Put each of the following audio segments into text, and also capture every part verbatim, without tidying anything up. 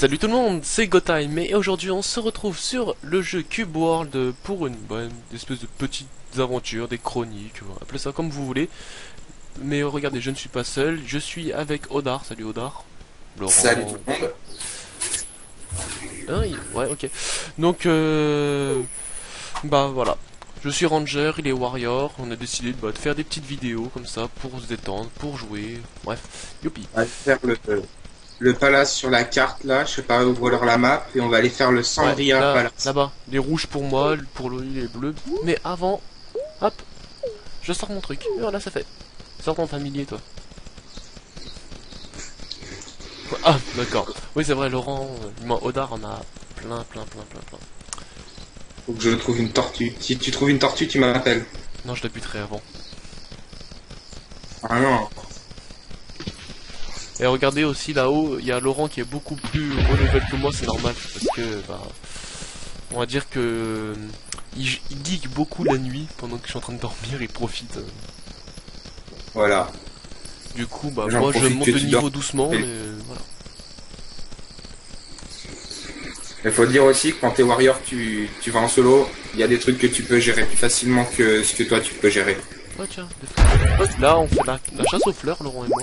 Salut tout le monde, c'est Gotime et aujourd'hui on se retrouve sur le jeu Cube World pour une, bah, une espèce de petites aventures, des chroniques, appelez ça comme vous voulez. Mais regardez, je ne suis pas seul, je suis avec Odar. Salut Odar. Laurent. Salut tout le monde. Ah, il... Ouais, ok. Donc, euh... bah voilà. Je suis Ranger, il est Warrior. On a décidé bah, de faire des petites vidéos comme ça pour se détendre, pour jouer. Bref, youpi. On va faire le, le palace sur la carte là. Je sais pas, ouvre leur la map et on va aller faire le Sangria ouais, là, Palace. Là-bas, les rouges pour moi, pour lui les bleus. Mais avant, hop, je sors mon truc. Et voilà, ça fait. Sors ton familier, toi. Ah, d'accord. Oui, c'est vrai, Laurent. Euh, Odar en a plein, plein, plein, plein, plein. Faut que je trouve une tortue. Si tu trouves une tortue, tu m'appelles. Non, je la buterai avant. Ah non. Et regardez aussi là-haut, il y a Laurent qui est beaucoup plus haut level que moi, c'est normal. Parce que, bah. On va dire que. Il, il geek beaucoup la nuit pendant que je suis en train de dormir, il profite. Euh... Voilà. Du coup, bah moi je monte de niveau doucement, mais voilà. Il faut dire aussi que quand t'es warrior, tu, tu vas en solo, il y a des trucs que tu peux gérer plus facilement que ce que toi tu peux gérer. Ouais, tiens, là on fait la, la chasse aux fleurs, Laurent et moi,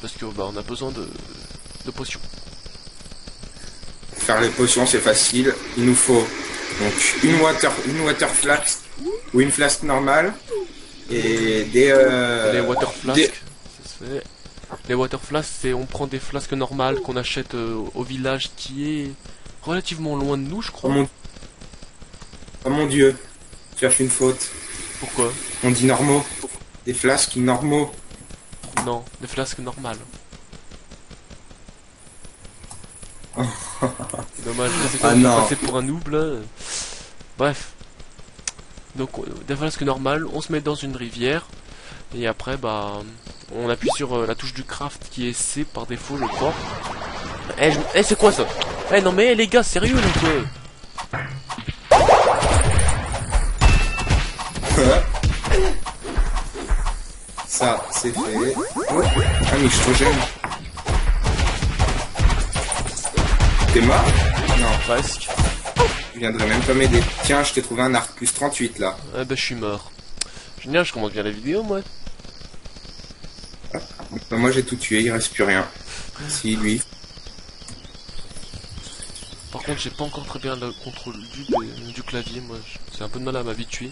parce que bah on a besoin de, de potions. Faire les potions c'est facile, il nous faut donc une water, une water flask ou une flasque normale. Et des euh... les water flasques, des... les water flasques, c'est on prend des flasques normales qu'on achète euh, au village qui est relativement loin de nous, je crois. Oh mon, oh mon dieu, je cherche une faute. Pourquoi? On dit normaux, des flasques normaux. Non, des flasques normales. Dommage, c'est ah passé pour un noob là. Bref. Donc des flasques normales, on se met dans une rivière et après bah on appuie sur euh, la touche du craft qui est C par défaut je crois. Eh, je... eh c'est quoi ça? Eh non mais les gars sérieux les gars. Ça c'est fait. Ouais. Ah mais je suis trop jeune. T'es mort? Non presque. Je viendrais même pas m'aider. Tiens, je t'ai trouvé un arc plus trente-huit là. Ah bah je suis mort. Génial, je commence bien la vidéo moi. Ah, bah, moi j'ai tout tué, il reste plus rien. Si lui. Par contre j'ai pas encore très bien le contrôle du, du, du clavier moi. J'ai un peu de mal à m'habituer.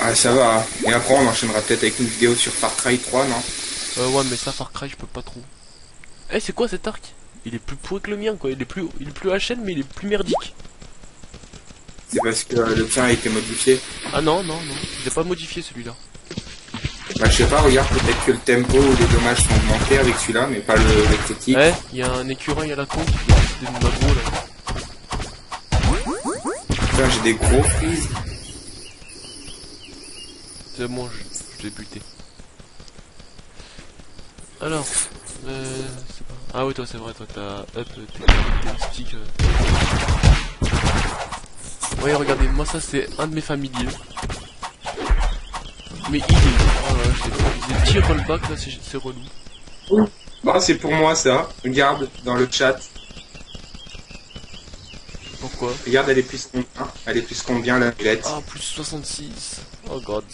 Ah ça va. Et après on enchaînera peut-être avec une vidéo sur Far Cry trois non? Euh ouais mais ça Far Cry je peux pas trop. Eh hey, c'est quoi cet arc? Il est plus pourri que le mien quoi, il est plus il est plus H N mais il est plus merdique. C'est parce que euh, le tien a été modifié. Ah non non non, il n'est pas modifié celui-là. Bah je sais pas, regarde peut-être que le tempo ou les dommages sont augmentés avec celui-là mais pas le l'esthétique. Ouais, il y a un écureuil à la con qui fait des magos là. Putain j'ai des gros frises. C'est bon je, je l'ai buté. Alors, euh, c'est pas... Ah oui toi c'est vrai, toi t'as up tes sticks. Oui regardez, moi ça c'est un de mes familiers. Mais il est... Oh là j'ai des petits rollbacks là, c'est relou. Ah c'est pour moi ça, regarde dans le chat. Pourquoi? Regarde elle est plus combien, elle est plus combien la violette? Ah plus soixante-six, oh god.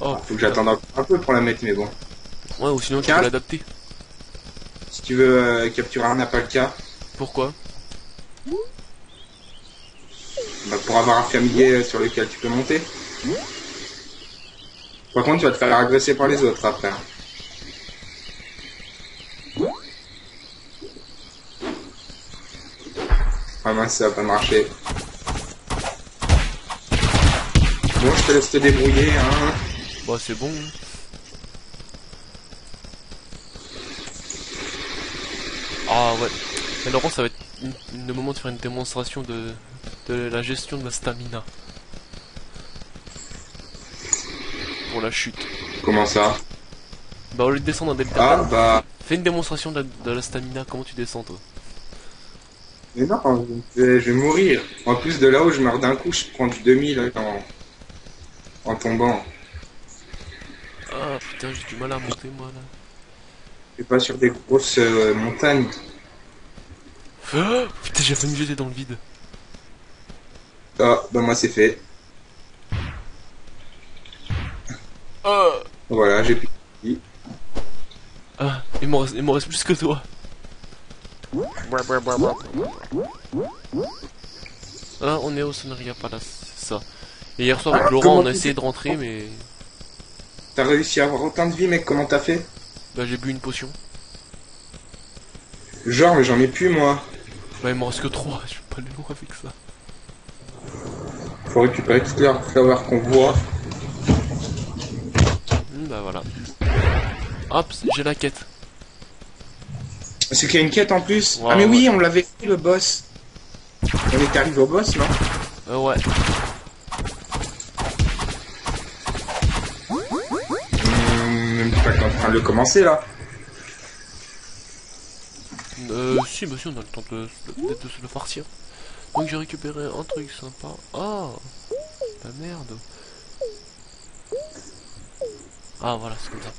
Oh, ah, faut que j'attende un peu pour la mettre, mais bon. Ouais, ou sinon tu peux l'adapter. Si tu veux euh, capturer un Apalka. Pourquoi? Bah, pour avoir un familier sur lequel tu peux monter. Par contre, tu vas te faire agresser par les autres après. Ah mince, ça va pas marcher. Bon, je te laisse te débrouiller, hein. Bah c'est bon. Ah ouais. Mais Laurent ça va être une, une, le moment de faire une démonstration de, de la gestion de la stamina. Pour la chute. Comment ça? Bah au lieu de descendre en delta. Ah bah. Fais une démonstration de la, de la stamina, comment tu descends toi? Mais non, je vais, je vais mourir. En plus de là où je meurs d'un coup, je prends du deux mille en, en tombant. Ah putain, j'ai du mal à monter moi là. Je suis pas sur des grosses euh, montagnes. Oh, putain, j'ai failli me jeter dans le vide. Ah bah moi c'est fait. Oh. Voilà, j'ai pu. Ah, il m'en reste, il m'en reste plus que toi. Ah, on est au Sonaria Palace, c'est ça. Et hier soir, avec Laurent, on a essayé de rentrer, mais... T'as réussi à avoir autant de vie, mec, comment t'as fait? Bah, j'ai bu une potion. Genre, mais j'en ai plus, moi. Bah, il m'en reste que trois, je vais pas aller loin avec ça. Faut récupérer toute la fleur qu'on voit. Bah, voilà. Hop, j'ai la quête. C'est qu'il y a une quête en plus. Wow, ah mais ouais. Oui, on l'avait fait le boss. On est arrivé au boss, non? Euh, ouais. Mmh, même pas qu'on est en train de le commencer là. Euh, si, bah si, on a le temps de, de, de se le farcir. Donc j'ai récupéré un truc sympa. Ah, la merde. Ah voilà, c'est comme ça.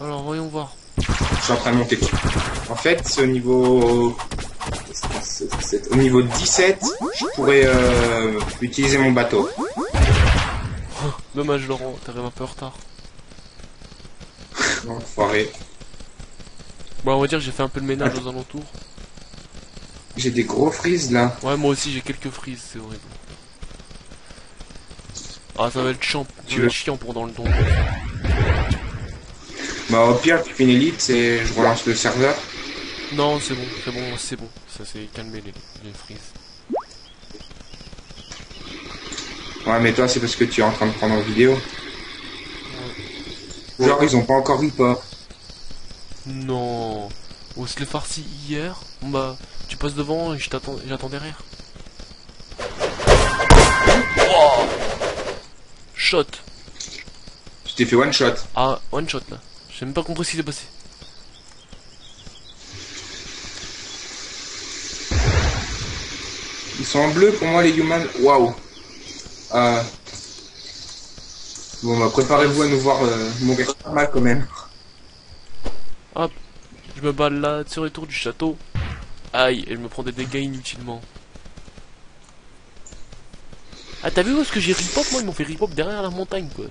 Alors voyons voir. Je suis en train de monter. En fait, c'est au niveau... C'est au niveau dix-sept, je pourrais euh, utiliser mon bateau. Oh, dommage Laurent, t'arrives un peu en retard. Enfoiré. Bon, on va dire j'ai fait un peu le ménage aux alentours. J'ai des gros frises là. Ouais, moi aussi j'ai quelques frises, c'est horrible. Ah, ça va être chiant, tu veux... chiant pour dans le don. Bah au pire tu fais une élite et je relance le serveur. Non c'est bon, c'est bon, c'est bon, ça s'est calmé les, les frises. Ouais mais toi c'est parce que tu es en train de prendre en vidéo. Ouais. Genre ouais. Ils ont pas encore eu peur. Non. On se les farci hier, bah tu passes devant et je t'attends j'attends derrière. Wow. Shot. Tu t'es fait one shot. Ah one shot là. J'ai même pas compris ce qui s'est passé. Ils sont en bleu pour moi les humans. Waouh. Bon bah préparez-vous à nous voir euh, mourir pas mal quand même. Hop. Je me balle là sur les tours du château. Aïe. Et je me prends des dégâts inutilement. Ah t'as vu où est-ce que j'ai rip-hop? Moi ils m'ont fait rip-hop derrière la montagne quoi.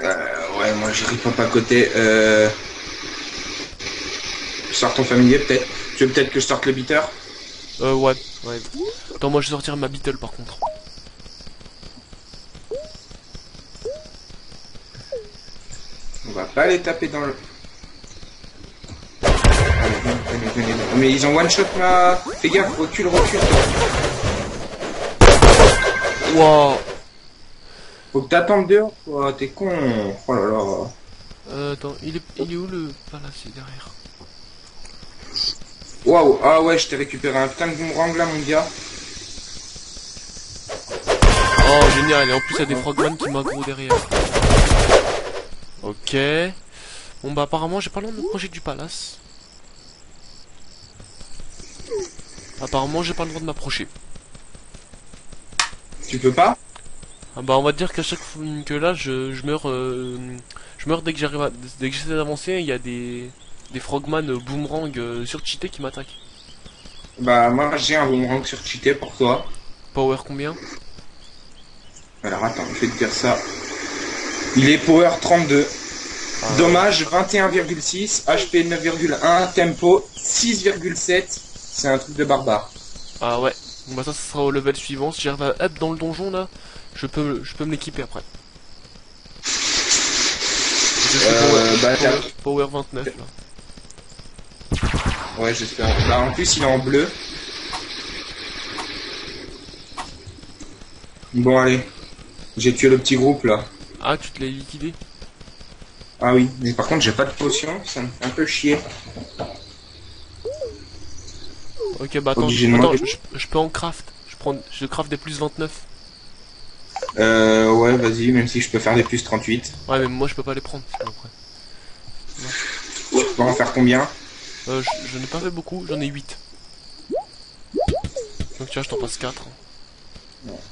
Euh, ouais, moi je rip-hop à côté. Euh... Sors ton familier peut-être. Tu veux peut-être que je sorte le beater? Euh, ouais, ouais. Attends, moi je vais sortir ma beatle par contre. On va pas les taper dans le. Mais ils ont one shot là. Fais gaffe, recule, recule. Wow. Faut que t'attendes dehors, oh, t'es con. Oh là là. Euh, attends, il est, il est où le palace? Il est derrière. Waouh, ah ouais, je t'ai récupéré un putain de boomerang là, mon gars. Oh, génial, et en plus, il y a des frogmen qui m'aggro derrière. Ok. Bon, bah, apparemment, j'ai pas le droit de m'approcher du palace. Apparemment, j'ai pas le droit de m'approcher. Tu peux pas? Ah bah on va dire qu'à chaque fois que là je, je meurs euh, je meurs dès que j'arrive à, dès que j'essaie d'avancer, il y a des des frogman boomerang euh, surcheatés qui m'attaquent. Bah moi j'ai un boomerang surcheaté pour toi. Power combien? Alors attends, je vais te dire ça. Il est power trente-deux. Ah. Dommage vingt et un virgule six, H P neuf virgule un, tempo six virgule sept. C'est un truc de barbare. Ah ouais. Bah ça, ça sera au level suivant. Si j'arrive à up dans le donjon là, je peux, je peux me l'équiper après. Je suis euh, power, bah, power, power vingt-neuf là. Ouais j'espère. Bah en plus il est en bleu. Bon allez. J'ai tué le petit groupe là. Ah tu te l'as liquidé? Ah oui, mais par contre j'ai pas de potion, ça me fait un peu chier. Ok bah attends, attends je, je peux en craft. Je prends, je craft des plus vingt-neuf. Euh ouais vas-y, même si je peux faire des plus trente-huit. Ouais mais moi je peux pas les prendre après. Tu peux en faire combien? Euh je, je n'ai pas fait beaucoup, j'en ai huit. Donc tu vois je t'en passe quatre.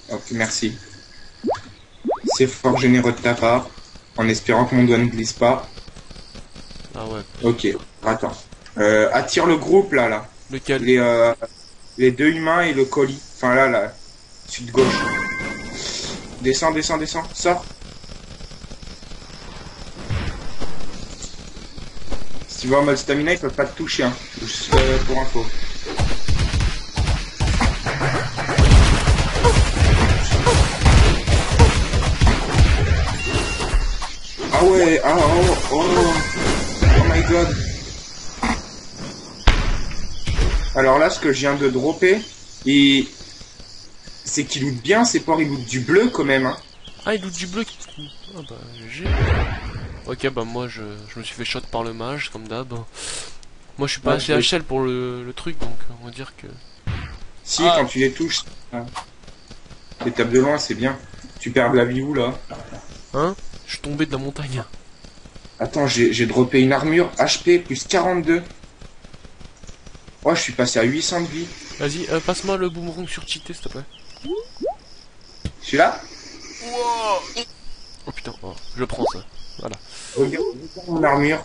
Ok merci. C'est fort généreux de ta part, en espérant que mon doigt ne glisse pas. Ah ouais. Ok, attends. Euh, attire le groupe là, là. Lequel? Les, euh, les deux humains et le colis. Enfin là, là. Sud-gauche. Descends, descends, descends. Sors. Si tu vas en mode stamina, ils peuvent pas te toucher, hein. Juste euh, pour info. Ah ouais, ah oh, oh, oh my god. Alors là, ce que je viens de dropper, il... c'est qu'il loot bien, ces porcs, ils lootent du bleu quand même. Hein. Ah, ils lootent du bleu qui... Ah bah, j'ai... Ok, bah moi, je, je me suis fait shot par le mage, comme d'hab. Moi, je suis pas assez ouais, H L pour le... le truc, donc on va dire que... Si, ah. Quand tu les touches, les tapes de loin, c'est bien. Tu perds de la vie où, là? Hein? Je suis tombé de la montagne. Attends, j'ai droppé une armure H P plus quarante-deux. Oh, je suis passé à huit cents de vie. Vas-y, euh, passe-moi le boomerang sur cheaté, s'il te plaît. Celui-là? Wow. Oh putain, oh, je prends ça. Voilà. Regarde mon armure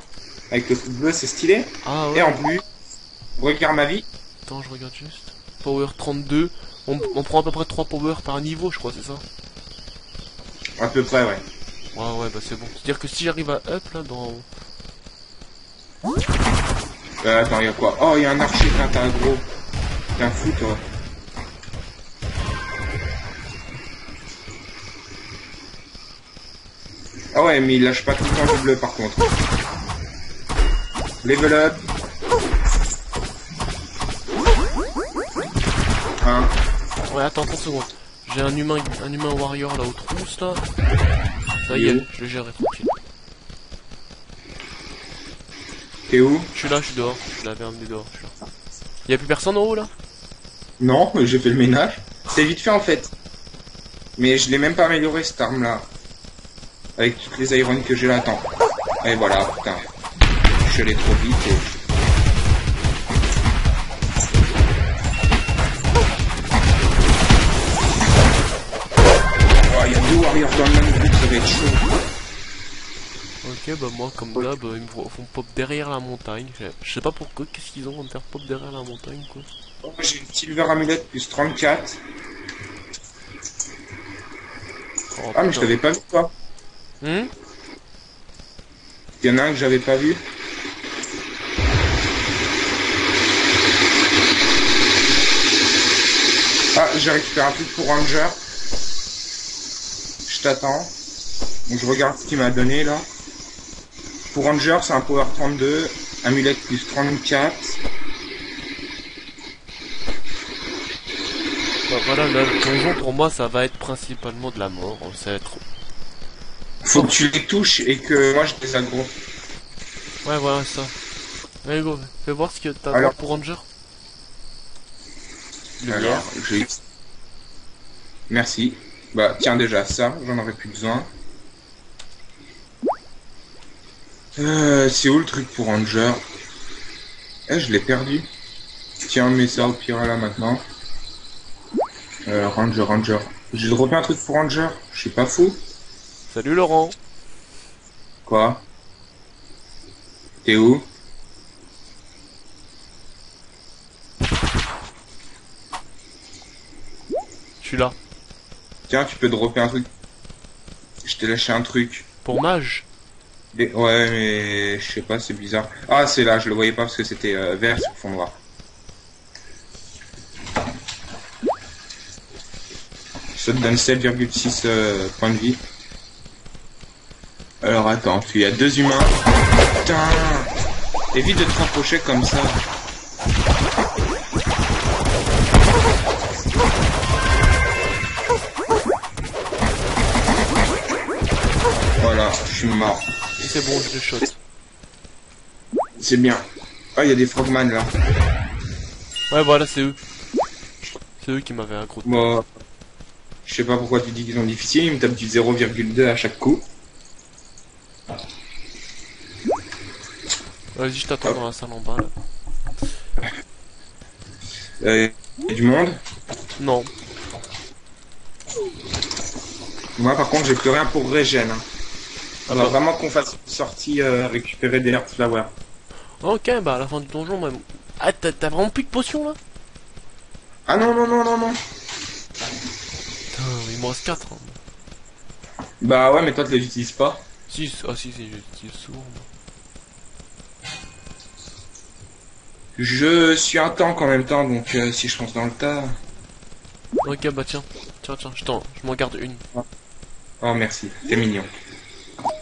avec le truc bleu, c'est stylé. Ah, ouais. Et en plus, regarde ma vie. Attends, je regarde juste. Power trente-deux. On, on prend à peu près trois power par niveau, je crois, c'est ça? À peu près, ouais. Ouais, ah ouais, bah c'est bon. C'est-à-dire que si j'arrive à up là dans. Euh, attends, y'a quoi? Oh, y'a un archer, t'as un gros. T'es un fou, toi. Ah ouais, mais il lâche pas tout le temps du bleu par contre. Level up. Hein? Ouais, attends, trente secondes. J'ai un humain, un humain warrior là aux trousses là. Ça y est, je le gère tranquille. T'es où? Je suis là, je suis dehors. Je l'avais amené dehors. Y'a plus personne en haut là? Non, j'ai fait le ménage. C'est vite fait en fait. Mais je l'ai même pas amélioré cette arme là. Avec toutes les irons que j'ai là, attends. Et voilà, putain. Je suis allé trop vite et... dans le même but, ça va être chaud. Ok, bah moi comme d'hab, ils me font pop derrière la montagne. Je sais pas pourquoi, qu'est-ce qu'ils ont à me faire pop derrière la montagne quoi. Oh, j'ai une silver amulet plus trente-quatre. Oh, ah putain. Mais je t'avais pas vu toi. Hmm Y'en a un que j'avais pas vu. Ah, j'ai récupéré un truc pour Ranger. Attends, donc je regarde ce qu'il m'a donné là. Pour Ranger, c'est un power trente-deux, amulette plus trente-quatre. Bah voilà, là, le donjon pour moi ça va être principalement de la mort. On sait être. Faut que tu les touches et que moi je les aggro. Ouais, voilà ça. Allez, go, fais voir ce que t'as. Alors pour Ranger, alors j'ai. Merci. Bah tiens déjà ça, j'en aurais plus besoin. Euh, c'est où le truc pour Ranger? Eh, je l'ai perdu. Tiens, mets ça au pire là maintenant. Euh, Ranger, Ranger. J'ai droppé un truc pour Ranger, je suis pas fou. Salut Laurent. Quoi? T'es où? Je suis là. Tiens, tu peux dropper un truc. Je t'ai lâché un truc. Pour mage? Et... Ouais, mais je sais pas, c'est bizarre. Ah, c'est là, je le voyais pas parce que c'était euh, vert sur fond noir. Ça te donne sept virgule six euh, points de vie. Alors attends, il y a deux humains. Putain! Évite de te rapprocher comme ça. Voilà, je suis mort. C'est bon, je le shot. C'est bien. Ah, il y a des frogman là. Ouais, voilà, c'est eux. C'est eux qui m'avaient un gros. Moi, bah, je sais pas pourquoi tu dis qu'ils sont difficiles. Ils me tapent du zéro virgule deux à chaque coup. Vas-y, je t'attends dans la salle en bas là. Euh, y a du monde? Non. Moi par contre j'ai plus rien pour régène. Hein. Alors okay. Vraiment qu'on fasse une sortie euh, récupérer des Heartflowers. Ok, bah à la fin du donjon même. Ah t'as vraiment plus de potions là? Ah non non non non non. Putain, il me reste quatre. Hein. Bah ouais mais toi tu les utilises pas. Si, ah oh, si si je les utilise souvent. Je suis un tank en même temps, donc euh, si je pense dans le tas... Ok, bah tiens, tiens, tiens, je t'en, je m'en garde une. Oh, oh merci, t'es mignon.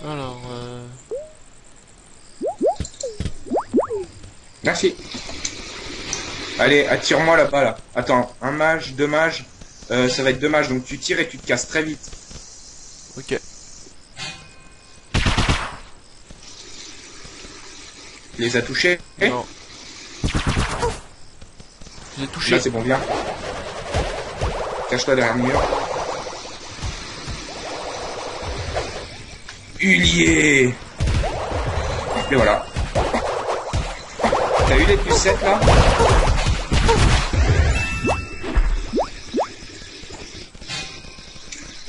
Alors, euh... merci. Allez, attire-moi là-bas, là. Attends, un mage, deux mages, euh, ça va être deux mages, donc tu tires et tu te casses très vite. Ok. Tu les as touchés? Non. Je l'ai touché. Là c'est bon, viens. Cache-toi derrière le mur. Hulier. Et voilà. T'as eu les pucettes là?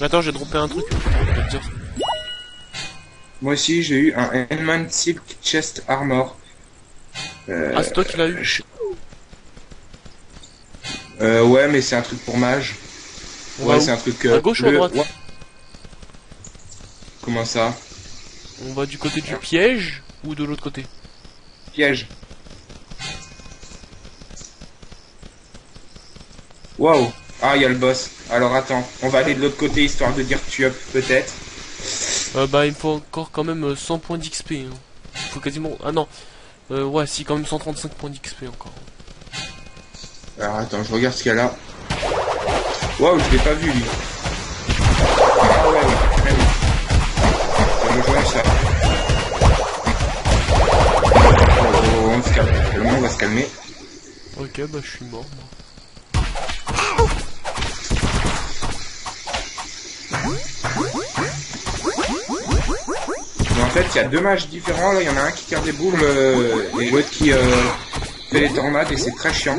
Attends, j'ai droppé un truc. Je vais te dire. Moi aussi j'ai eu un Enman Silk Chest Armor. Euh... Ah c'est toi qui l'as eu? Je... Euh, ouais, mais c'est un truc pour mage. On ouais, c'est un truc. Euh, à gauche bleu. Ou à droite ouais. Comment ça? On va du côté du piège ou de l'autre côté? Piège. Waouh! Ah, il y a le boss. Alors attends, on va aller de l'autre côté histoire de dire tu up peut-être. Euh, bah, il me faut encore quand même cent points d'X P. Hein. Il faut quasiment. Ah non. Euh, ouais, si, quand même cent trente-cinq points d'X P encore. Alors attends, je regarde ce qu'il y a là. Waouh, je l'ai pas vu lui. Ah ouais, ouais, ouais. Ça me joint ça. Oh, on se calme. On va se calmer. Ok, bah je suis mort. Moi. Mais en fait, il y a deux matchs différents. Là, il y en a un qui tire des boules euh, et l'autre qui euh, fait les tornades et c'est très chiant.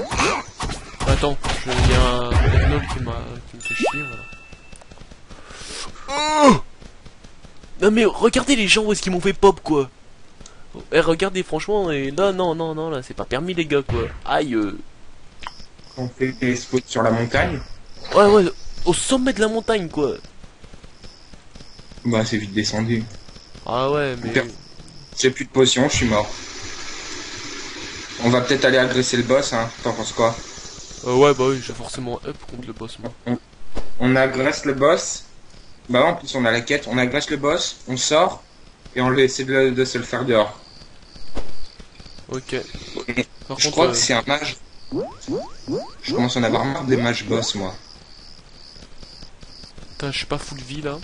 Attends, je... il y a un Magnol qui m'a qui me fait chier, voilà. Oh non mais regardez les gens où est-ce qu'ils m'ont fait pop quoi. Eh regardez franchement, et là non non non là c'est pas permis les gars quoi. Aïe. Euh... On fait des spots sur la montagne. Ouais ouais, au sommet de la montagne quoi. Bah c'est vite descendu. Ah ouais mais... J'ai plus de potions, je suis mort. On va peut-être aller agresser le boss hein, t'en penses quoi? Euh, ouais bah oui j'ai forcément up contre le boss moi. On, on agresse le boss. Bah en plus on a la quête, on agresse le boss, on sort et on essaie de, le, de se le faire dehors. Ok. Par je contre, crois euh... que c'est un mage. Je commence à en avoir marre des mages boss moi. Putain je suis pas full vie là.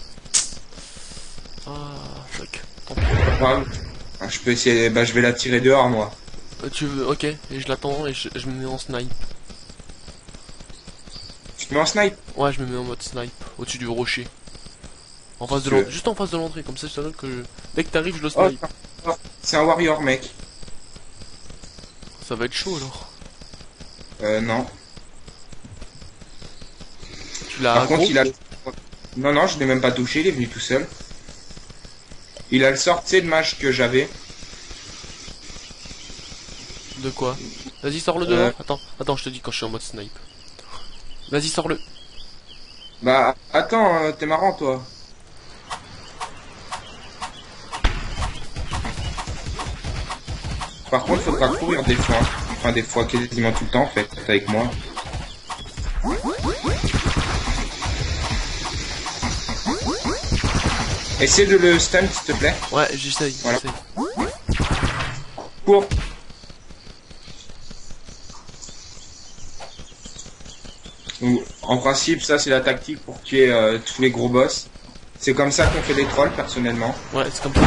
Ah fuck. Tant pis. Ouais, je peux essayer, bah je vais la tirer dehors moi. Euh, tu veux, ok, et je l'attends et je, je me mets en snipe. Tu me mets en snipe? Ouais, je me mets en mode snipe, au-dessus du rocher. En face de l'entrée, juste en face de l'entrée, comme ça je t'annonce que je... dès que t'arrives, je le snipe. Oh, c'est un warrior, mec. Ça va être chaud alors. Euh, non. Tu l'as. Par contre, il a. Non, non, je l'ai même pas touché, il est venu tout seul. Il a le sort, c'est le mage que j'avais. De quoi? Vas-y, sors-le dehors. Euh... Attends, attends, je te dis quand je suis en mode snipe. Vas-y, sors-le. Bah, attends, euh, t'es marrant, toi. Par contre, faudra courir des fois. Enfin, des fois, quasiment tout le temps, en fait, avec moi. Essaye de le stun, s'il te plaît. Ouais, j'essaye. Voilà. Cours. Donc, en principe, ça c'est la tactique pour tuer euh, tous les gros boss. C'est comme ça qu'on fait des trolls, personnellement. Ouais, c'est comme ça.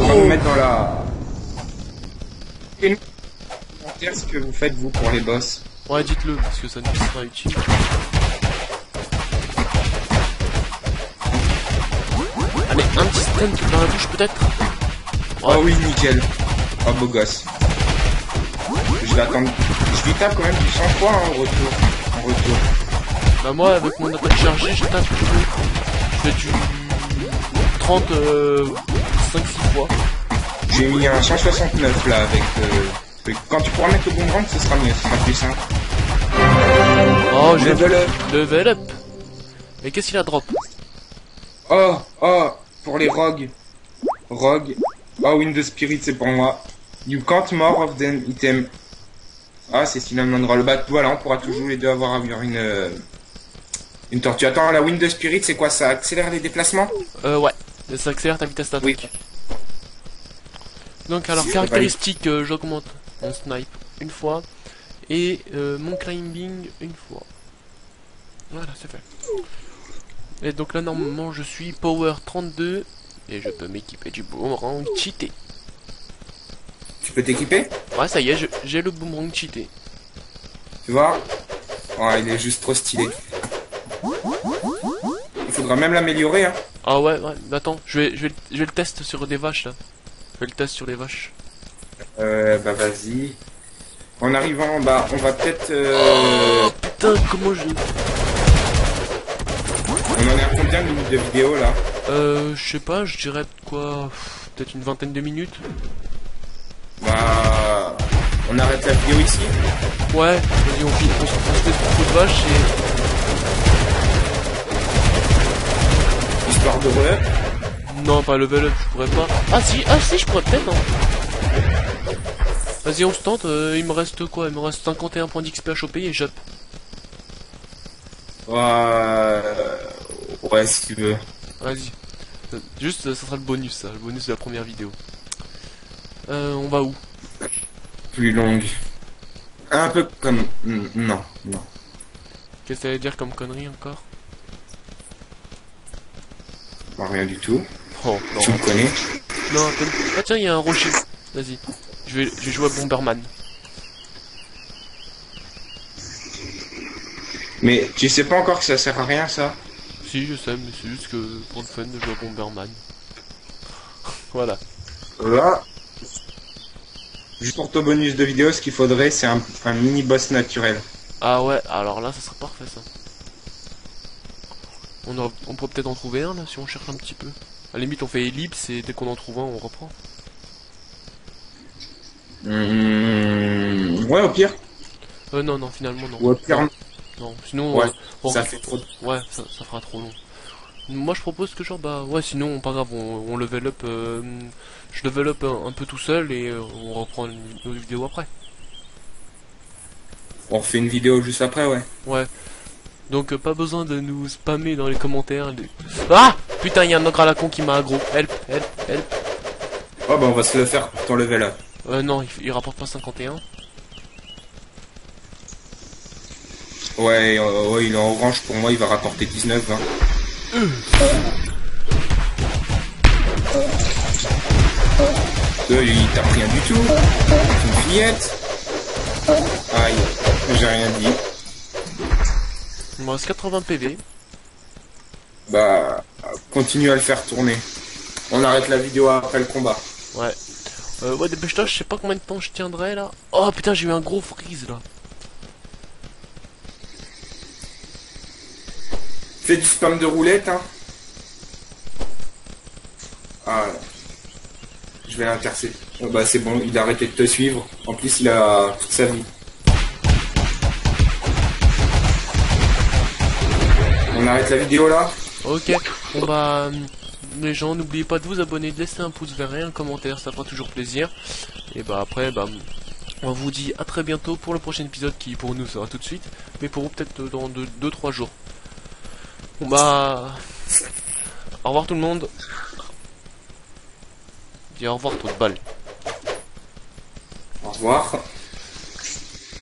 On va vous mettre dans la... Et ce que vous faites, vous, pour les boss. Ouais, dites-le, parce que ça nous sera utile. Allez, un petit stun dans la bouche, peut-être. Oh, oh oui, nickel. Oh, beau gosse. Je vais attendre. Je lui tape quand même du cent fois, hein, au retour. Retour. Bah moi avec mon attaque chargée je tape tout le monde. que tu trente, euh, cinq six fois. J'ai mis un cent soixante-neuf là avec... Euh, quand tu pourras mettre le bon rank, ce sera mieux, ce sera plus simple. Oh, je... Level up. Level up. Mais qu'est-ce qu'il a drop? Oh, oh, pour les rogues. Rogue. Oh, Wind of Spirit, c'est pour moi. You can't more of them item. Ah, c'est Sylvain Mandra le bat. Voilà, on pourra toujours les deux avoir une... Euh, une tortue. Attends, la Wind of Spirit, c'est quoi? Ça accélère les déplacements? Euh, ouais. Ça accélère ta vitesse d'attaque. Oui. Donc, alors, caractéristique, euh, j'augmente mon snipe une fois. Et euh, mon climbing une fois. Voilà, c'est fait. Et donc là, normalement, je suis power trente-deux. Et je peux m'équiper du boomerang cheaté. Tu peux t'équiper? Ouais, ça y est, j'ai le boomerang cheaté. Tu vois? Oh, il est juste trop stylé. Il faudra même l'améliorer, hein. Ah ouais, ouais, attends, je vais, je, vais, je vais le test sur des vaches, là. Je vais le test sur les vaches. Euh, bah vas-y. En arrivant en bas, on va peut-être... Euh... Oh, putain, comment je... On en est à combien de minutes de vidéo là? Euh, je sais pas, je dirais quoi, peut-être une vingtaine de minutes. Bah, on arrête la vidéo ici? Ouais, vas-y, on finit, on s'en fout des trop de vaches et... Histoire de level up? Non, pas level up, je pourrais pas. Ah si, ah si, je pourrais peut-être, hein. Vas-y, on se tente, euh, il me reste quoi? Il me reste cinquante et un points d'X P à choper et j'op. Ouais... ouais, si tu veux. Vas-y. Juste, ça sera le bonus, ça. Le bonus de la première vidéo. Euh, on va où? Plus longue. Un peu comme... Non, non. Qu'est-ce que ça veut dire comme connerie, encore? Bah, rien du tout. Oh, non. Tu me connais? Non, attends. Ah tiens, il y a un rocher. Vas-y. Je vais, je vais jouer à Bomberman. Mais tu sais pas encore que ça sert à rien, ça? Si, je sais, mais c'est juste que pour le fun de jouer à Bomberman. Voilà. Là, juste pour ton bonus de vidéo, ce qu'il faudrait, c'est un, un mini boss naturel. Ah ouais, alors là, ça serait parfait, ça. On, aura, on pourrait peut-être en trouver un, là, si on cherche un petit peu. À la limite, on fait ellipse et dès qu'on en trouve un, on reprend. Mmh... Ouais, au pire. Euh, non, non, finalement, non. Ouais, au pire. Non, sinon ouais, euh, on... ça fait trop. Ouais, ça, ça fera trop long. Moi, je propose que genre bah ouais, sinon pas grave, on, on level up, euh, je level up un, un peu tout seul et euh, on reprend nos vidéos après. On refait une vidéo juste après, ouais. Ouais. Donc euh, pas besoin de nous spammer dans les commentaires. Les... Ah putain, il y a un ogre à la con qui m'a aggro. Help, help, help. Oh bah on va se le faire pour ton level up. Euh non, il, il rapporte pas cinquante et un. Ouais, euh, ouais, il est en orange pour moi, il va rapporter dix-neuf, hein. Euh, il t'a rien du tout. Une fillette. Aïe, j'ai rien dit. Il me reste quatre-vingts P V. Bah, continue à le faire tourner. On arrête la vidéo après le combat. Ouais. Euh, ouais, dépêche-toi, je sais pas combien de temps je tiendrai là. Oh putain, j'ai eu un gros freeze là. Fais du spam de roulette, hein. Ah, je vais l'intercepter. Oh, bah c'est bon, il a arrêté de te suivre. En plus, il a toute sa vie. On arrête la vidéo là. Ok. Bon bah, les gens, n'oubliez pas de vous abonner, de laisser un pouce vers et un commentaire, ça fera toujours plaisir. Et bah après, bah... on vous dit à très bientôt pour le prochain épisode qui pour nous sera tout de suite, mais pour vous peut-être dans deux trois jours. Bon bah... Au revoir tout le monde. Dis au revoir, trop de balles. Au revoir.